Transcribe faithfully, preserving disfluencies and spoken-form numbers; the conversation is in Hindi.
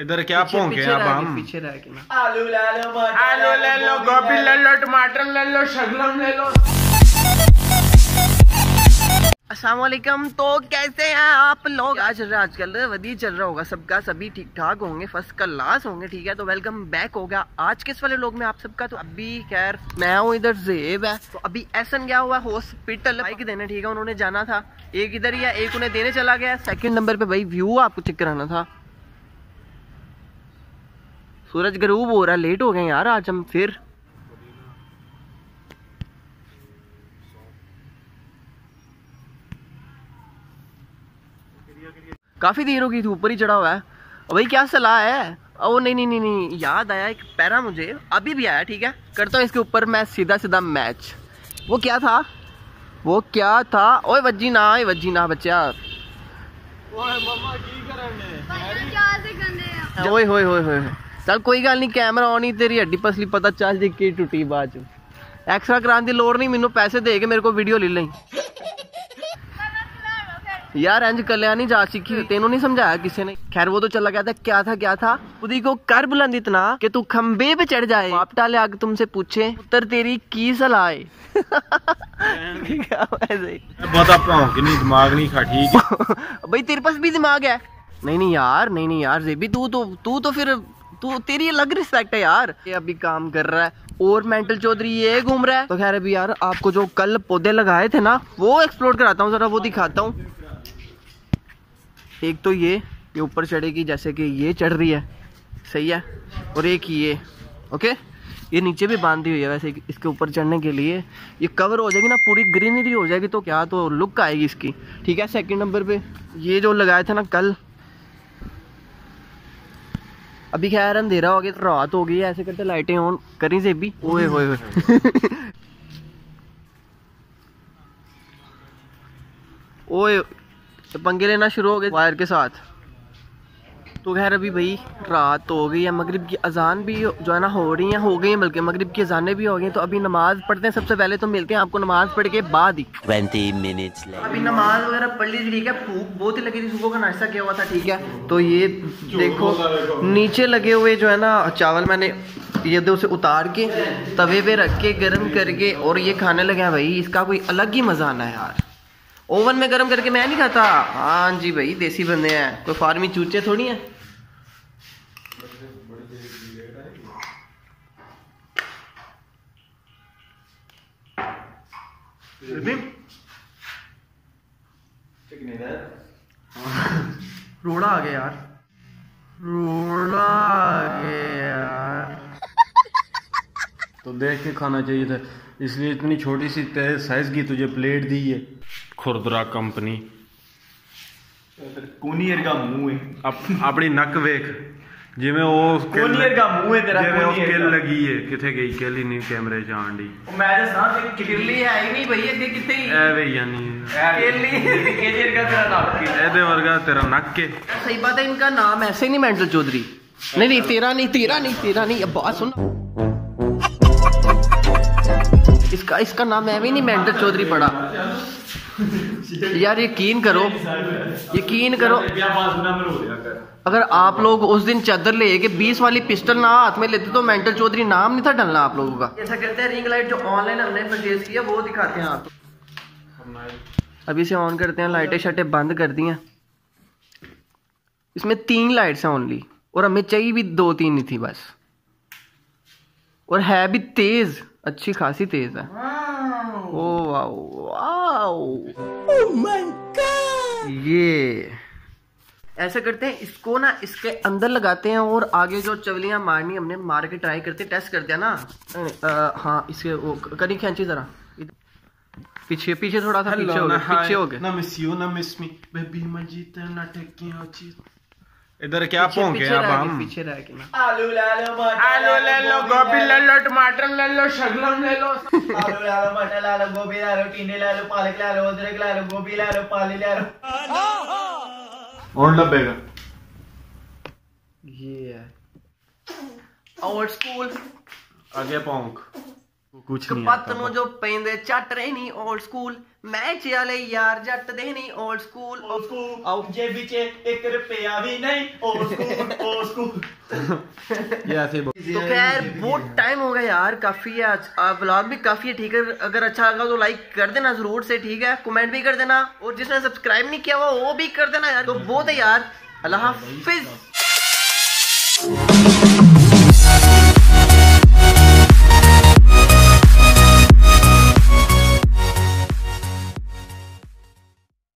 इधर क्या पहुंचे आप हम पीछे रह के ना आलू ले लो, आलू ले लो, गोभी ले लो, टमाटर ले लो, शलगम ले लो। अस्सलाम वालेकुम। तो कैसे हैं आप लोग? आज आजकल वधी चल रहा होगा सबका, सभी ठीक ठाक होंगे, फर्स्ट क्लास होंगे, ठीक है। तो वेलकम बैक होगा आज के इस वाले लोग में आप सबका। तो अभी खैर मैं हूँ, इधर जेब है, तो अभी एहसन गया हुआ हॉस्पिटल बाइक देने, ठीक है। उन्होंने जाना था, एक इधर या एक उन्हें देने चला गया। सेकेंड नंबर पर भाई व्यू आपको चेक कराना था। सूरज गरूब हो रहा है, लेट हो गए यार आज हम। फिर काफी देर होगी, ऊपर ही चढ़ा हुआ है भाई। क्या सलाह है? ओ नहीं नहीं नहीं नहीं, याद आया एक पैरा मुझे अभी भी आया, ठीक है। करता हूँ इसके ऊपर मैं सीधा सीधा मैच। वो क्या था, वो क्या था? ओए वज्जी ना, ओए वज्जी ना बच्चा। ओए मम्मा की करने क्या से गंदे। ओए होए होए होए चल कोई गल नहीं, कैमरा ऑन ही, तेरी हड्डी पसली पता चल जी की टूटी बाद चो। एक्स्ट्रा कराने की लोड़ नहीं, मैनू पैसे दे के मेरे को वीडियो ले लें यार। इंज कल्याण नहीं जा सीखी, तेनों नहीं समझाया किसी ने। खैर वो तो चला गया था। क्या था क्या था? खुदी को कर बुलंद इतना कि तू खम्बे पे चढ़ जाए, आपटा ले आग तुमसे पूछे पुत्र तेरी की सलाह है। दिमाग नहीं खा ठीक भाई, तेरे पास भी दिमाग है? नहीं नहीं यार, नहीं नहीं यार जेबी, तू तो तू तो फिर तू तेरी अलग रिस्पेक्ट है यार। ये अभी काम कर रहा है और मेंटल चौधरी ये घूम रहा है। तो खैर अभी यार आपको जो कल पौधे लगाए थे ना वो एक्सप्लोर कराता हूँ, जरा वो दिखाता हूँ। एक तो ये ये ऊपर चढ़ेगी, जैसे कि ये चढ़ रही है, सही है। और एक ये ओके, ये नीचे भी बांधी हुई है वैसे, इसके ऊपर चढ़ने के लिए। ये कवर हो जाएगी ना, पूरी ग्रीनरी हो जाएगी, तो क्या तो लुक आएगी इसकी, ठीक है। सेकंड नंबर पे ये जो लगाया था ना कल। अभी खैर अंधेरा हो गया, रात हो गई है, ऐसे करते लाइटें ऑन करी से भी। ओए होए होए ओए तो पंगे लेना शुरू हो गए वायर के साथ। तो खैर अभी भाई रात हो गई है, मगरिब की अजान भी जो है ना हो रही है, हो गई है, बल्कि मगरिब की अजानें भी हो गई। तो अभी नमाज पढ़ते हैं सबसे पहले, तो मिलते हैं आपको नमाज पढ़ के बाद ही। बीस मिनट्स अभी नमाज वगैरह पढ़ लीजिए, ठीक है। भूख बहुत ही लगी थी, सुबह का नाश्ता किया हुआ था, ठीक है। तो ये देखो नीचे लगे हुए जो है ना चावल, मैंने ये दो से उतार के तवे पे रख के गर्म करके और ये खाने लगे हैं भाई। इसका कोई अलग ही मजा आना है यार। ओवन में गर्म करके मैं नहीं खाता। हाँ जी भाई, देसी बंदे हैं, कोई फार्मी चूचे थोड़ी हैं। रोड़ा आ गया यार, रोड़ा आ गया यार। तो देख के खाना चाहिए था, इसलिए इतनी छोटी सी साइज की तुझे प्लेट दी है। खुरदरा कंपनी कोनियर का मुंह है, अपनी नक वेख जिवें ओ कोनियर का मुंह है तेरा, जिवें ओ किल लगी है। किथे गई किल ही नहीं कैमरे च आण दी। ओ मैं ते साह ते किल ही है ही नहीं भई, इदे किथे ही ए भई यानी किल ही केजर का तेरा नक है, इदे वर्गा तेरा नक है। सही बात है, इनका नाम ऐसे नहीं मेंटल चौधरी। नहीं नहीं तेरा नहीं, तेरा नहीं, तेरा नहीं, अब बात सुन। इसका इसका नाम ऐवे नहीं मेंटल चौधरी पड़ा यार। यकीन करो, यकीन करो, अगर आप लोग उस दिन चादर ले के बीस वाली पिस्टल ना हाथ में लेते तो मेंटल चौधरी नाम नहीं था डलना आप लोगों का। ऐसा करते हैं रिंग लाइट जो ऑनलाइन हमने परचेज किया वो दिखाते हैं आपको। अभी से ऑन करते हैं, लाइटें शाइटें बंद कर दी हैं। इसमें तीन लाइट्स हैं ओनली, और हमें चाहिए भी दो तीन ही थी बस, और है भी तेज, अच्छी खासी तेज है। Oh wow wow, oh my God. ये ऐसा करते हैं इसको ना इसके अंदर लगाते हैं, और आगे जो चवलियां मारनी हमने मार के ट्राई करते, टेस्ट करते हैं ना। आ, हाँ इसके वो करी खींची जरा पीछे पीछे थोड़ा सा पीछे हो गया, पीछे हो गया ना। मिस यू ना मिस मी बेबी मजीत ना टकिया चीज। इधर क्या पहुंचे आप हम पीछे रह के ना आलू ले लो, आलू ले लो, गोभी ले लो, टमाटर ले लो, शलगम ले लो। आलू ले लो, मटर ले लो, गोभी ले लो, टींडे ले लो, पालक ले लो, अदरक ले लो, गोभी ले लो, पाली ले लो। और लगेगा ये है और स्कूल आगे पहुंच कुछ नहीं आता। पत्तनों जो पेंदे चट रहे नहीं ओल्ड स्कूल, मैं चले यार जट दे नहीं ओल्ड स्कूल। जेबी च एक रुपया भी नहीं ओल्ड स्कूल, ओल्ड तो खैर बहुत टाइम हो गया यार, काफी है आज व्लॉग भी काफी है। ठीक है, अगर अच्छा लगा तो लाइक कर देना जरूर से, ठीक है, कमेंट भी कर देना, और जिसने सब्सक्राइब नहीं किया हुआ वो भी कर देना यार। तो बहुत है यार, अल्लाह हाफिज।